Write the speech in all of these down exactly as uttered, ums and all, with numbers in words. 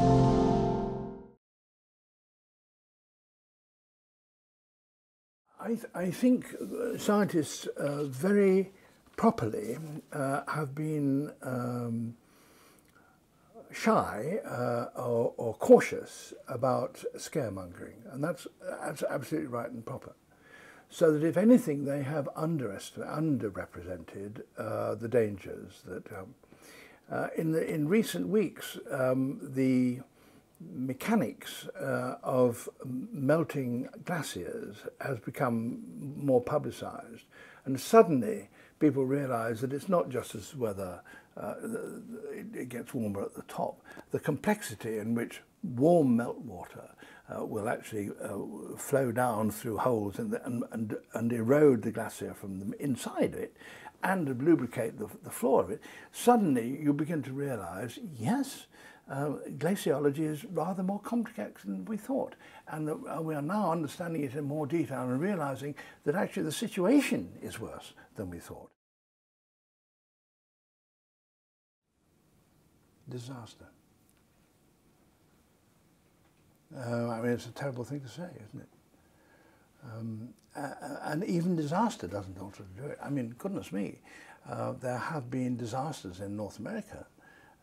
I, th I think scientists uh, very properly uh, have been um, shy uh, or, or cautious about scaremongering, and that's, that's absolutely right and proper. So that if anything, they have underestimated, underrepresented uh, the dangers that. Um, Uh, in, the, in recent weeks, um, the mechanics uh, of melting glaciers has become more publicised, and suddenly people realise that it's not just as whether uh, it, it gets warmer at the top. The complexity in which warm meltwater uh, will actually uh, flow down through holes in the, and, and, and erode the glacier from the, inside it, and lubricate the, the floor of it, suddenly you begin to realise, yes, uh, glaciology is rather more complex than we thought, and that uh, we are now understanding it in more detail and realising that actually the situation is worse than we thought. Disaster. Uh, I mean, it's a terrible thing to say, isn't it? Um, uh, and even disaster doesn't alter do it. I mean, goodness me, uh, there have been disasters in North America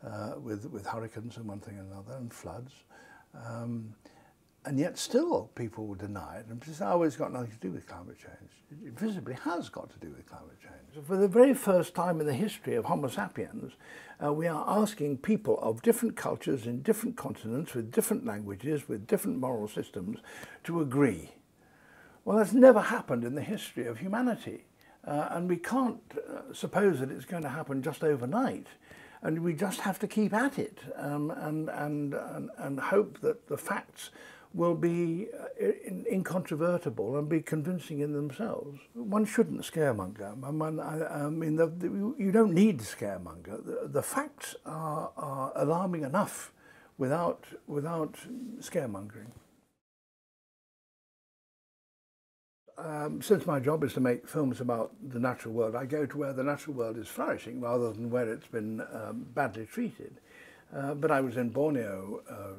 uh, with, with hurricanes and one thing and another, and floods, um, and yet still people will deny it and say, oh, it's got nothing to do with climate change. It visibly has got to do with climate change. For the very first time in the history of Homo sapiens, uh, we are asking people of different cultures in different continents, with different languages, with different moral systems, to agree. Well, that's never happened in the history of humanity, uh, and we can't uh, suppose that it's going to happen just overnight, and we just have to keep at it um, and, and, and, and hope that the facts will be uh, in, incontrovertible and be convincing in themselves. One shouldn't scaremonger. One, I, I mean, the, the, you don't need to scaremonger. The, the facts are, are alarming enough without, without scaremongering. Um, since my job is to make films about the natural world, I go to where the natural world is flourishing rather than where it's been um, badly treated. Uh, but I was in Borneo uh,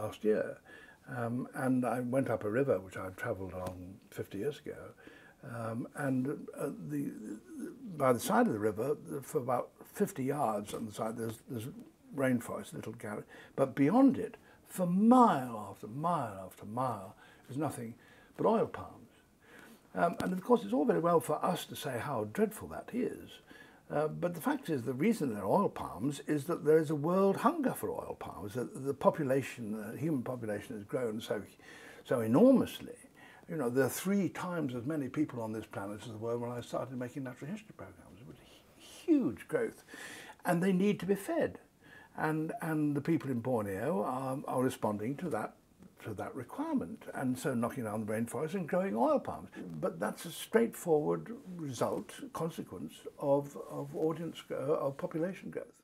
last year, um, and I went up a river which I've travelled along fifty years ago, um, and uh, the, the, by the side of the river, for about fifty yards on the side, there's, there's rainforest, little garret, but beyond it, for mile after mile after mile, there's nothing but oil palms. Um, and of course, it's all very well for us to say how dreadful that is, uh, but the fact is the reason there are oil palms is that there is a world hunger for oil palms. The, the population, the human population, has grown so, so enormously. You know, there are three times as many people on this planet as there were when I started making natural history programs. It was a huge growth, and they need to be fed, and and the people in Borneo are, are responding to that. To that requirement, and so knocking down the rainforest and growing oil palms. But that's a straightforward result, consequence of, of audience, uh, of population growth.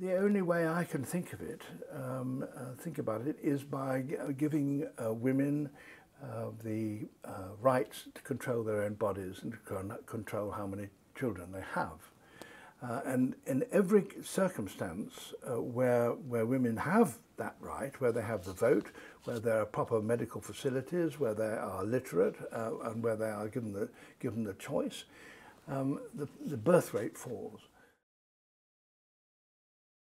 The only way I can think of it, um, uh, think about it, is by g giving uh, women uh, the uh, rights to control their own bodies and to control how many children they have. Uh, and in every circumstance uh, where, where women have that right, where they have the vote, where there are proper medical facilities, where they are literate, uh, and where they are given the, given the choice, um, the, the birth rate falls.